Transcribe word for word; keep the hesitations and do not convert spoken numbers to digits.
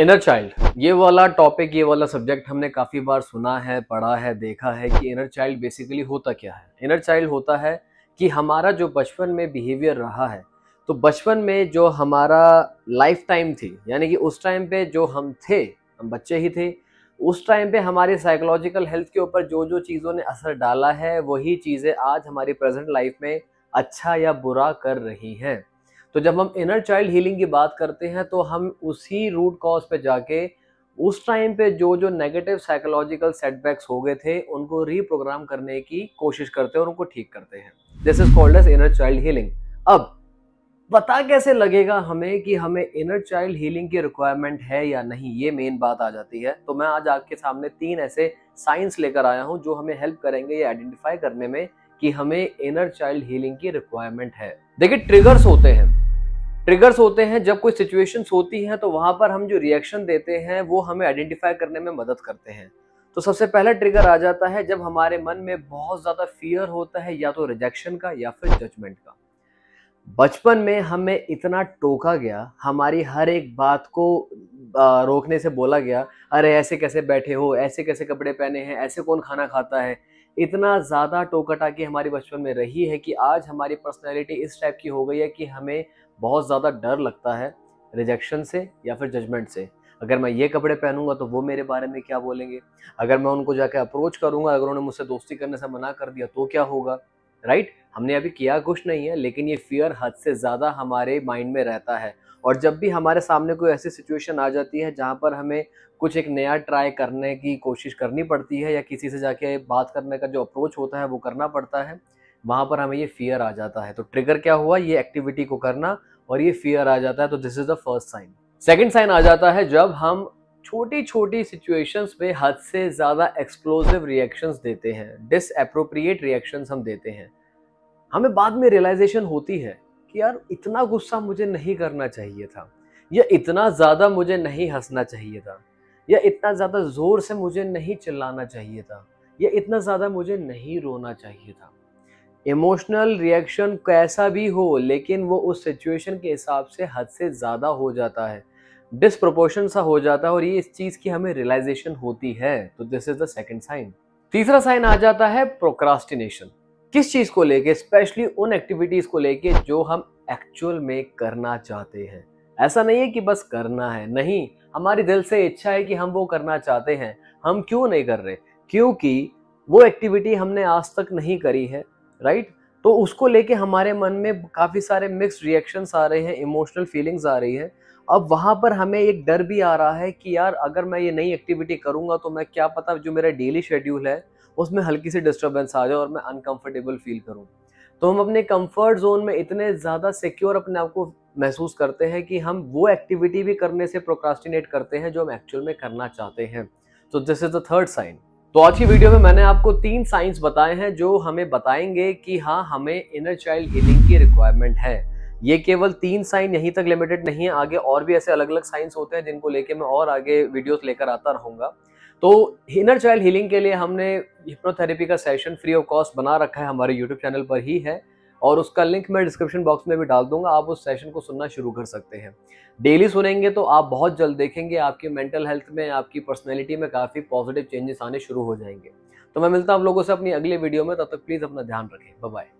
Inner child, ये वाला topic, ये वाला सब्जेक्ट हमने काफ़ी बार सुना है, पढ़ा है, देखा है कि इनर चाइल्ड बेसिकली होता क्या है। इनर चाइल्ड होता है कि हमारा जो बचपन में बिहेवियर रहा है, तो बचपन में जो हमारा लाइफ टाइम थी, यानी कि उस टाइम पे जो हम थे, हम बच्चे ही थे, उस टाइम पे हमारे साइकोलॉजिकल हेल्थ के ऊपर जो जो चीज़ों ने असर डाला है वही चीज़ें आज हमारी प्रेजेंट लाइफ में अच्छा या बुरा कर रही हैं। तो जब हम इनर चाइल्ड हीलिंग की बात करते हैं तो हम उसी रूट कॉज पे जाके उस टाइम पे जो जो नेगेटिव साइकोलॉजिकल सेटबैक्स हो गए थे उनको रीप्रोग्राम करने की कोशिश करते हैं और उनको ठीक करते हैं। This is called as inner child healing. अब पता कैसे लगेगा हमें कि हमें इनर चाइल्ड हीलिंग की रिक्वायरमेंट है या नहीं, ये मेन बात आ जाती है। तो मैं आज आपके सामने तीन ऐसे साइंस लेकर आया हूँ जो हमें हेल्प करेंगे ये आइडेंटिफाई करने में कि हमें इनर चाइल्ड हीलिंग की रिक्वायरमेंट है। देखिए, ट्रिगर्स होते हैं ट्रिगर्स होते हैं जब कोई सिचुएशंस होती हैं तो वहाँ पर हम जो रिएक्शन देते हैं वो हमें आइडेंटिफाई करने में मदद करते हैं। तो सबसे पहला ट्रिगर आ जाता है जब हमारे मन में बहुत ज़्यादा फियर होता है, या तो रिजेक्शन का या फिर जजमेंट का। बचपन में हमें इतना टोका गया, हमारी हर एक बात को रोकने से बोला गया, अरे ऐसे कैसे बैठे हो, ऐसे कैसे कपड़े पहने हैं, ऐसे कौन खाना खाता है। इतना ज़्यादा टोकाटाकी हमारे बचपन में रही है कि आज हमारी पर्सनैलिटी इस टाइप की हो गई है कि हमें बहुत ज़्यादा डर लगता है रिजेक्शन से या फिर जजमेंट से। अगर मैं ये कपड़े पहनूंगा तो वो मेरे बारे में क्या बोलेंगे, अगर मैं उनको जाके अप्रोच करूंगा, अगर उन्होंने मुझसे दोस्ती करने से मना कर दिया तो क्या होगा। राइट, हमने अभी किया कुछ नहीं है लेकिन ये फियर हद से ज़्यादा हमारे माइंड में रहता है। और जब भी हमारे सामने कोई ऐसी सिचुएशन आ जाती है जहाँ पर हमें कुछ एक नया ट्राई करने की कोशिश करनी पड़ती है या किसी से जाके बात करने का जो अप्रोच होता है वो करना पड़ता है, वहाँ पर हमें ये फियर आ जाता है। तो ट्रिगर क्या हुआ, ये एक्टिविटी को करना और ये फियर आ जाता है। तो this is the first sign. Second sign आ जाता है जब हम छोटी छोटी सिचुएशंस में हद से ज़्यादा एक्सप्लोसिव रिएक्शंस देते हैं, डिसएप्रोप्रिएट रिएक्शंस हम देते हैं। हमें बाद में रियलाइजेशन होती है कि यार इतना गुस्सा मुझे नहीं करना चाहिए था, या इतना ज़्यादा मुझे नहीं हंसना चाहिए था, या इतना ज़्यादा ज़ोर से मुझे नहीं चिल्लाना चाहिए था, या इतना ज़्यादा मुझे नहीं रोना चाहिए था। इमोशनल रिएक्शन कैसा भी हो लेकिन वो उस सिचुएशन के हिसाब से हद से ज़्यादा हो जाता है, डिस्प्रोपोर्शन सा हो जाता है, और ये इस चीज़ की हमें रियलाइजेशन होती है। तो this is the second sign. तीसरा साइन आ जाता है प्रोक्रास्टिनेशन। किस चीज़ को लेके, स्पेशली उन एक्टिविटीज़ को लेके जो हम एक्चुअल में करना चाहते हैं। ऐसा नहीं है कि बस करना है, नहीं, हमारी दिल से इच्छा है कि हम वो करना चाहते हैं, हम क्यों नहीं कर रहे, क्योंकि वो एक्टिविटी हमने आज तक नहीं करी है। राइट, तो उसको लेके हमारे मन में काफ़ी सारे मिक्स्ड रिएक्शंस आ रहे हैं, इमोशनल फीलिंग्स आ रही है। अब वहाँ पर हमें एक डर भी आ रहा है कि यार अगर मैं ये नई एक्टिविटी करूँगा तो मैं क्या पता जो मेरा डेली शेड्यूल है उसमें हल्की सी डिस्टर्बेंस आ जाए और मैं अनकंफर्टेबल फील करूं। तो हम अपने कंफर्ट जोन में इतने ज़्यादा सिक्योर अपने आप को महसूस करते हैं कि हम वो एक्टिविटी भी करने से प्रोक्रास्टिनेट करते हैं जो हम एक्चुअल में करना चाहते हैं। तो this is the third sign. तो आज की वीडियो में मैंने आपको तीन साइंस बताए हैं जो हमें बताएंगे कि हाँ, हमें इनर चाइल्ड हीलिंग की रिक्वायरमेंट है। ये केवल तीन साइन यहीं तक लिमिटेड नहीं है, आगे और भी ऐसे अलग अलग साइंस होते हैं जिनको लेके मैं और आगे वीडियोस लेकर आता रहूँगा। तो इनर चाइल्ड हीलिंग के लिए हमने हिप्नोथेरेपी का सेशन फ्री ऑफ कॉस्ट बना रखा है, हमारे यूट्यूब चैनल पर ही है, और उसका लिंक मैं डिस्क्रिप्शन बॉक्स में भी डाल दूंगा। आप उस सेशन को सुनना शुरू कर सकते हैं। डेली सुनेंगे तो आप बहुत जल्द देखेंगे आपकी मेंटल हेल्थ में, आपकी पर्सनैलिटी में काफ़ी पॉजिटिव चेंजेस आने शुरू हो जाएंगे। तो मैं मिलता हूँ आप लोगों से अपनी अगली वीडियो में, तब तक प्लीज़ अपना ध्यान रखें। Bye bye.